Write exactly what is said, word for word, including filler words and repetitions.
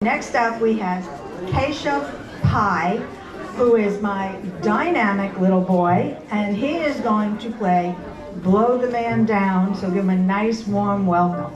Next up we have Keshav Pai, who is my dynamic little boy, and he is going to play Blow the Man Down, so give him a nice warm welcome.